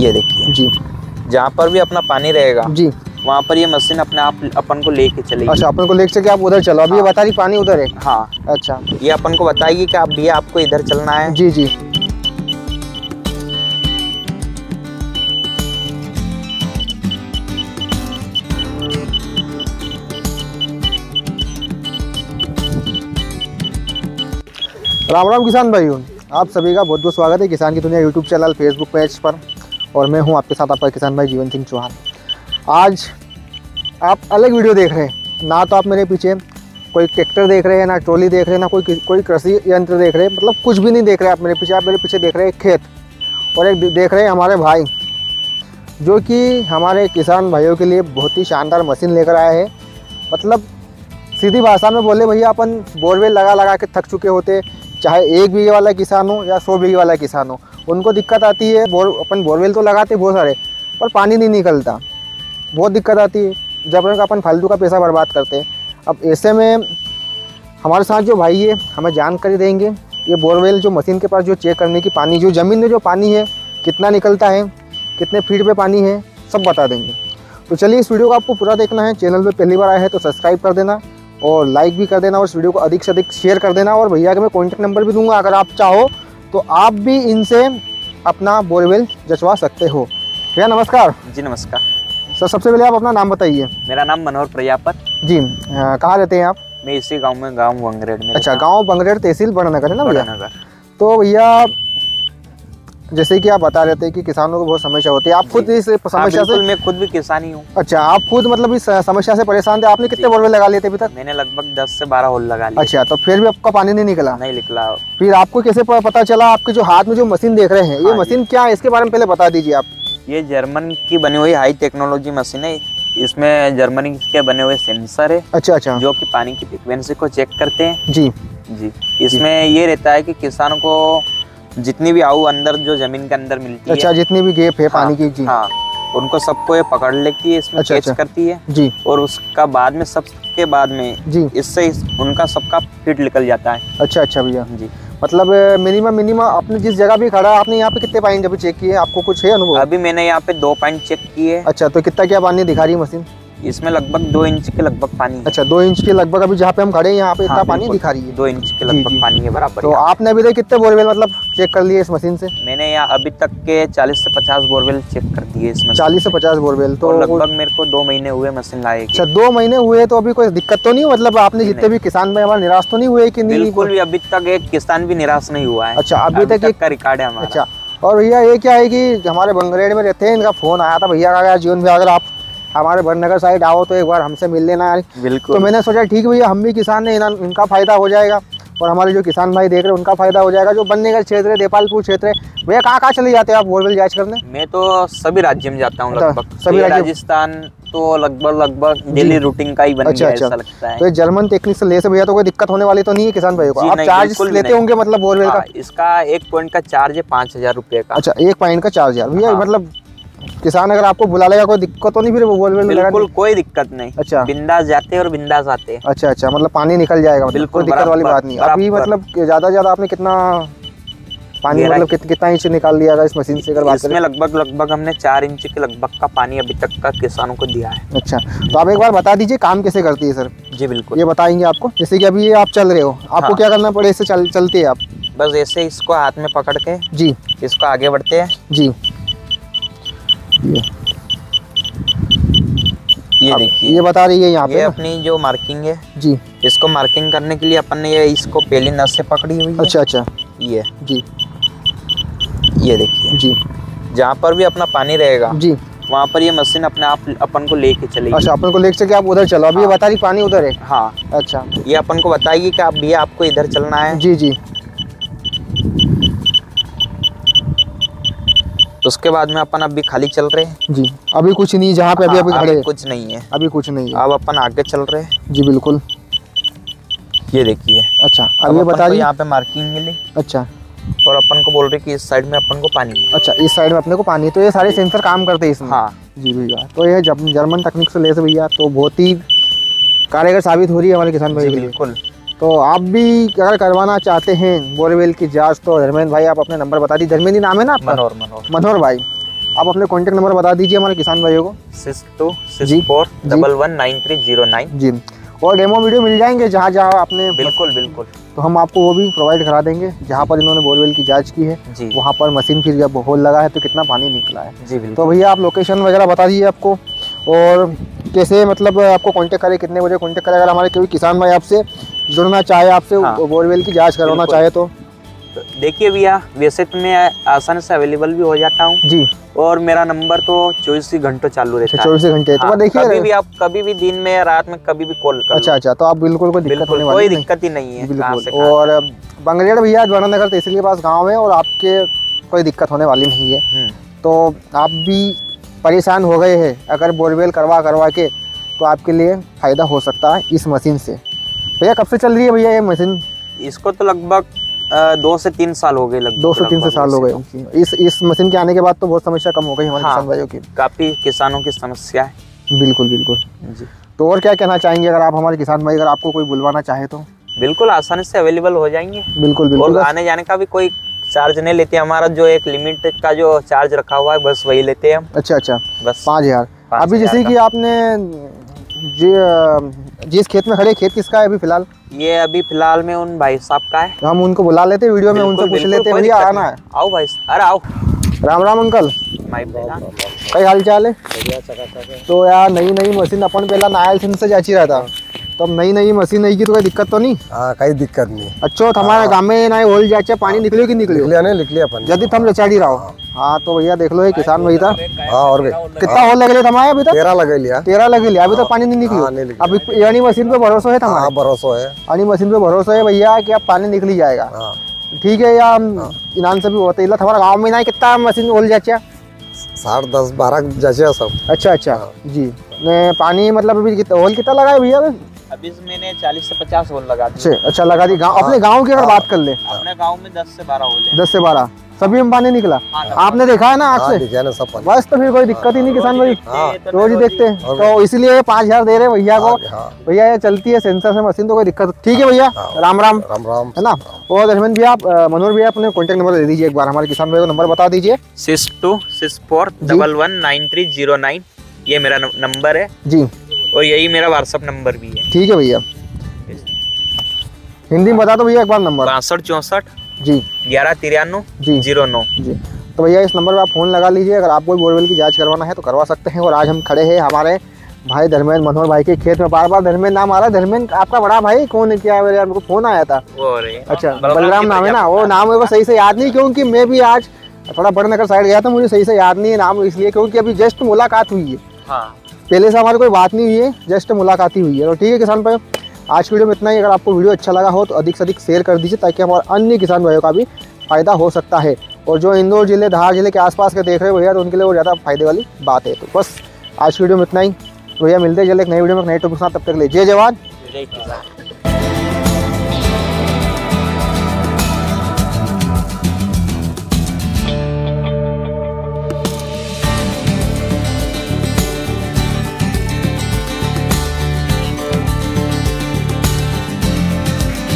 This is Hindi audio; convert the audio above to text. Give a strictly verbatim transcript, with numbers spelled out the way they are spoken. ये देखिए जी, जहाँ पर भी अपना पानी रहेगा जी वहाँ पर ये मशीन अपने आप अपन को लेके चलेगी। अच्छा, अपन को लेके आप उधर चलो। अभी हाँ। ये बता रही पानी उधर है। हाँ अच्छा, ये अपन को बताएगी कि आप भैया आपको इधर चलना है। जी जी, राम राम किसान भाइयों, आप सभी का बहुत बहुत स्वागत है किसान की दुनिया यूट्यूब चैनल फेसबुक पेज पर, और मैं हूं आपके साथ आपका किसान भाई जीवन सिंह चौहान। आज आप अलग वीडियो देख रहे हैं, ना तो आप मेरे पीछे कोई ट्रैक्टर देख रहे हैं, ना ट्रॉली देख रहे हैं, ना कोई कोई कृषि यंत्र देख रहे हैं, मतलब कुछ भी नहीं देख रहे आप मेरे पीछे। आप मेरे पीछे देख रहे हैं खेत, और एक देख रहे हैं हमारे भाई जो कि हमारे किसान भाइयों के लिए बहुत ही शानदार मशीन लेकर आए हैं। मतलब सीधी भाषा में बोले भैया, अपन बोरवेल लगा लगा के थक चुके होते, चाहे एक बीघे वाला किसान हो या सौ बीघे वाला किसान हो, उनको दिक्कत आती है। बोर अपन बोरवेल तो लगाते बहुत सारे, पर पानी नहीं निकलता, बहुत दिक्कत आती है, जब अपन फालतू का पैसा बर्बाद करते हैं। अब ऐसे में हमारे साथ जो भाई है हमें जानकारी देंगे, ये बोरवेल जो मशीन के पास जो चेक करने की पानी, जो ज़मीन में जो पानी है कितना निकलता है, कितने फीट पे पानी है, सब बता देंगे। तो चलिए, इस वीडियो को आपको पूरा देखना है। चैनल पर पहली बार आया है तो सब्सक्राइब कर देना और लाइक भी कर देना, और इस वीडियो को अधिक से अधिक शेयर कर देना। और भैया के मैं कॉन्टैक्ट नंबर भी दूंगा, अगर आप चाहो तो आप भी इनसे अपना बोरवेल जचवा सकते हो। भैया नमस्कार। जी नमस्कार। सर सबसे पहले आप अपना नाम बताइए। मेरा नाम मनोहर प्रजापत। जी कहाँ रहते हैं आप? मैं इसी गांव में, गांव बंगरेड में। अच्छा, गांव बंगरेड, तहसील बड़नगर है ना भैया? तो भैया जैसे कि आप बता रहे थे कि किसानों को बहुत समस्या होती है, आप खुद इस समस्या से? मैं खुद भी किसान ही हूँ। अच्छा, आप खुद मतलब इस समस्या से परेशान थे। आपने कितने बोरवेल लगा लिए थे अभी तक? मैंने लगभग दस से बारह होल लगा लिए। अच्छा, तो फिर भी आपका पानी नहीं निकला? नहीं निकला। फिर आपको कैसे पता चला? आपके जो हाथ में जो मशीन देख रहे हैं, ये मशीन क्या है, इसके बारे में पहले बता दीजिए आप। ये जर्मन की बनी हुई हाई टेक्नोलॉजी मशीन है, इसमें जर्मनी के बने हुए सेंसर है। अच्छा अच्छा, जो कि पानी की फ्रिक्वेंसी को चेक करते हैं। जी जी, इसमें ये रहता है कि किसानों को जितनी भी आऊ अंदर जो जमीन के अंदर मिलती है, अच्छा जितनी भी गैप है पानी की, जी हाँ, उनको सबको ये पकड़ लेती है, इसमें कैच करती है जी, और उसका बाद में सबके बाद में जी इससे उनका सबका फिट निकल जाता है। अच्छा अच्छा भैया जी, मतलब मिनिमम मिनिमम आपने जिस जगह भी खड़ा, आपने यहाँ पे कितने पॉइंट अभी चेक किए? आपको कुछ है अनुभव? अभी मैंने यहाँ पे दो पॉइंट चेक किए। अच्छा, तो कितना क्या पानी दिखा रही है मशीन? इसमें लगभग दो इंच के लगभग पानी है। अच्छा, दो इंच के लगभग अभी जहाँ पे हम खड़े हैं यहाँ पे इतना हाँ, पानी दिखा रही है, दो इंच के लगभग पानी है बराबर। तो आपने अभी तक कितने बोरवेल मतलब चेक कर लिए इस मशीन से? मैंने यहाँ अभी तक के चालीस से पचास बोरवेल चेक कर दिए इसमें। चालीस से पचास बोरवेल, तो लगभग मेरे को दो महीने हुए मशीन लाए। अच्छा, दो महीने हुए, तो अभी कोई दिक्कत तो नहीं, मतलब आपने जितने भी किसान में हमारे निराश तो नहीं हुए की? बिल्कुल भी, अभी तक एक किसान भी निराश नहीं हुआ है। अच्छा, अभी तक एक रिकॉर्ड है हमारा। अच्छा, और भैया ये क्या है कि हमारे बंगरेड में रहते हैं, इनका फोन आया था भैया का, जीवन भैया अगर आप हमारे बड़नगर साइड आओ तो एक बार हमसे मिल लेना यार। बिल्कुल। तो मैंने सोचा ठीक भैया, हम भी किसान हैं, इनका फायदा हो जाएगा और हमारे जो किसान भाई देख रहे हैं उनका फायदा हो जाएगा। जो बननगर क्षेत्र है, देपालपुर क्षेत्र है, भैया कहाँ कहाँ चले जाते हैं आप बोरवेल जांच करने? मैं तो सभी राज्य में जाता हूँ लगभग, सभी राज्य, राजस्थान तो लगभग लगभग डेली रूटीन का ही बन गया ऐसा लगता है। तो जर्मन टेक्निक से ले से भैया तो कोई दिक्कत होने वाली तो नहीं है किसान भाइयों को? आप चार्ज लेते होंगे मतलब बोरवेल का? इसका एक पॉइंट का चार्ज है पाँच हजार रुपये का। अच्छा, एक पॉइंट का चार्ज हजार भैया, मतलब किसान अगर आपको बुला लेगा कोई दिक्कत तो नहीं फिर वो बोरवेल? बिल्कुल कोई दिक्कत नहीं। अच्छा, बिंदास जाते और बिंदास आते। अच्छा अच्छा, मतलब पानी निकल जाएगा, बिल्कुल दिक्कत वाली बात नहीं। अभी मतलब ज्यादा ज्यादा आपने कितना पानी मतलब कित, कितना इंच निकाल लिया था इस मशीन से अगर बात करें? इसमें लगभग लगभग हमने चार इंच के लगभग का पानी अभी तक का किसानों को दिया है। अच्छा, तो आप एक बार बता दीजिए काम कैसे करती है सर? जी बिल्कुल, ये बताएंगे आपको। जैसे कि अभी आप चल रहे हो, आपको क्या करना पड़े? इससे चलते है आप बस ऐसे, इसको हाथ में पकड़ के जी इसको आगे बढ़ते है जी। ये, ये देखिए, ये बता रही है यहाँ पे ये अपनी जो मार्किंग है जी, इसको मार्किंग करने के लिए अपन ने ये इसको पहली नस से पकड़ी हुई है। अच्छा अच्छा, ये जी, ये देखिए जी, जहाँ पर भी अपना पानी रहेगा जी वहाँ पर ये मशीन अपने आप अपन को लेके चलेगी। अच्छा, अपन को लेके कि आप उधर चलो। अभी हाँ। ये बता रही पानी उधर है। हाँ अच्छा, ये अपन को बताएगी कि आप भैया आपको इधर चलना है। जी जी, उसके बाद में अपन अभी खाली चल रहे हैं जी, अभी कुछ नहीं जहाँ पे अभी अभी खड़े हैं, कुछ नहीं है, अभी कुछ नहीं है, अब अपन आगे चल रहे हैं जी बिल्कुल। ये देखिए। अच्छा, अब ये बता यहाँ पे मार्किंग मिली। अच्छा, और अपन को बोल रहे कि इस साइड में अपन को पानी है। अच्छा, इस साइड में अपने को पानी है, तो ये सारे सेंसर काम करते हैं इसमें? हाँ जी भैया, तो ये जर्मन तकनीक से ले से भैया तो बहुत ही कारगर साबित हो रही है हमारे किसान भाई बिल्कुल। तो आप भी अगर करवाना चाहते हैं बोरवेल की जांच तो धर्मेंद्र भाई आप अपने नंबर बता दी, धर्मेंद्र नाम है ना आपका? मनोहर। मनोहर भाई आप अपने कॉन्टेक्ट नंबर बता दीजिए हमारे किसान भाइयों को। Six two six four double one nine three zero nine जी। और डेमो वीडियो मिल जाएंगे जहाँ जहाँ आपने, बिल्कुल बिल्कुल, तो हम आपको वो भी प्रोवाइड करा देंगे। जहाँ पर इन्होंने बोरवेल की जांच की है वहाँ पर मशीन फिर जब होल लगा है तो कितना पानी निकला है जी। तो भैया आप लोकेशन वगैरह बता दीजिए आपको, और कैसे मतलब आपको कॉन्टेक्ट करें, कितने बजे कॉन्टेक्ट करें अगर हमारे कोई किसान भाई आपसे जुड़ना चाहे, आपसे हाँ। बोरवेल की जाँच करवाना चाहे तो, तो देखिए भैया वैसे तो मैं आसानी से अवेलेबल भी हो जाता हूँ जी, और मेरा नंबर तो चौबीस घंटे चालू रहता है। चौबीस घंटे तो देखिए कभी भी आप कभी भी दिन में रात में कभी भी कॉल कर। अच्छा अच्छा, तो आप बिल्कुल कोई दिक्कत होने वाली, कोई दिक्कत ही नहीं है बिल्कुल। और बंगरेड भैया बड़नगर तहसील के पास गांव है और आपके कोई दिक्कत होने वाली नहीं है। तो आप भी परेशान हो गए हैं अगर बोरवेल करवा करवा के, तो आपके लिए फायदा हो सकता है इस मशीन से। भैया कब से चल रही है भैया ये मशीन? इसको तो लगभग दो से तीन साल हो गए, दो से तीन से साल हो गए। इस इस मशीन के आने के बाद तो बहुत समस्या कम हो गई हमारे किसान भाइयों की, काफी किसानों की समस्या है बिल्कुल बिल्कुल जी। तो और क्या कहना चाहेंगे अगर आप हमारे किसान भाई, अगर आपको कोई बुलवाना चाहे तो? बिल्कुल आसानी से अवेलेबल हो जाएंगे बिल्कुल बिल्कुल। और आने जाने का भी कोई चार्ज नहीं लेते, हमारा जो एक लिमिट का जो चार्ज रखा हुआ है बस वही लेते हैं हम। अच्छा अच्छा, बस पाँच हजार। अभी जैसे कि आपने जी जिस खेत में खड़े, खेत किसका है अभी फिलहाल? ये अभी फिलहाल में उन भाई साहब का है। हम उनको बुला लेते हैं वीडियो में, उनसे पूछ लेते हैं। आना है? आओ भाई, अरे आओ। राम राम अंकल, क्या हाल चाल है? तो यार नई नई मशीन अपन पहला नायल सिंह से जाची रहा था, तो अब नई नई मशीन आई की तो कोई दिक्कत तो नहीं? हाँ कहीं दिक्कत नहीं। अच्छा हमारे गाँव में ना होल जाचे पानी निकलो की निकलो निकले अपन जल्दी थम लचाड़ी रहो। हाँ तो भैया देख लो ये किसान भाई था, और कितना होल लगे थमाया अभी तक? तेरह लगे लिया, तेरह लगे लिया अभी तक पानी नहीं निकली। अभी यानी मशीन पे भरोसा है थमाया? भरोसा है, यानी मशीन पे भरोसा है भैया कि अब पानी निकली जाएगा ठीक है। या इनान से भी होते इला हमारा गाँव में ना कितना मशीन होल जाचे? साठ दस बारह जाचे सब। अच्छा अच्छा जी, पानी मतलब अभी होल कितना लगा है भैया? अभी मैंने चालीस से पचास होल लगा दिए। अच्छा लगा दी। अपने गाँव की अगर बात कर ले, अपने गाँव में दस से बारह होल, दस से बारह सभी में पानी निकला। हाँ, आपने देखा है ना आँख से सब। बस तो फिर कोई दिक्कत ही नहीं किसान भाई, रोज ही देखते हैं तो इसलिए पाँच हजार दे रहे भैया को। भैया ये चलती है सेंसर से मशीन, तो कोई दिक्कत ठीक है भैया। राम राम राम राम है ना। और दर्शन भैया आप मनोहर भैया अपने कॉन्टेक्ट नंबर दे दीजिए एक बार हमारे किसान भाई को, नंबर बता दीजिए। Six two six four double one nine three zero nine ये मेरा नंबर है जी, और यही मेरा व्हाट्सअप नंबर भी है ठीक है भैया। हिंदी में बता दो भैया एक बार नंबर। बासठ चौसठ जी ग्यारह तिरानवे जी जीरो नौ जी। तो भैया इस नंबर पर आप फ़ोन लगा लीजिए अगर आपको बोरवेल की जांच करवाना है तो करवा सकते हैं। और आज हम खड़े हैं हमारे भाई धर्मेंद्र मनोहर भाई के खेत में। बार बार धर्मेंद्र नाम आ रहा है। धर्मेंद्र आपका बड़ा भाई कौन है क्या? मेरे को फ़ोन आया था। अच्छा बलराम नाम है ना, वो नाम मेरे को सही से याद नहीं क्योंकि मैं भी आज थोड़ा बड़नगर साइड गया था, मुझे सही से याद नहीं है नाम इसलिए क्योंकि अभी जस्ट मुलाकात हुई है, पहले से हमारी कोई बात नहीं हुई है, जस्ट मुलाकात ही हुई है। तो ठीक है किसान भाई आज की वीडियो में इतना ही। अगर आपको वीडियो अच्छा लगा हो तो अधिक से अधिक शेयर कर दीजिए ताकि हमारे अन्य किसान भाइयों का भी फायदा हो सकता है। और जो इंदौर जिले धार जिले के आसपास के देख रहे हो भैया तो उनके लिए वो ज़्यादा फायदे वाली बात है। तो बस आज की वीडियो में इतना ही भैया, मिलते हैं जल्द एक नई वीडियो में नए टॉपिक के साथ। तब तक के लिए जय जवान जय किसान।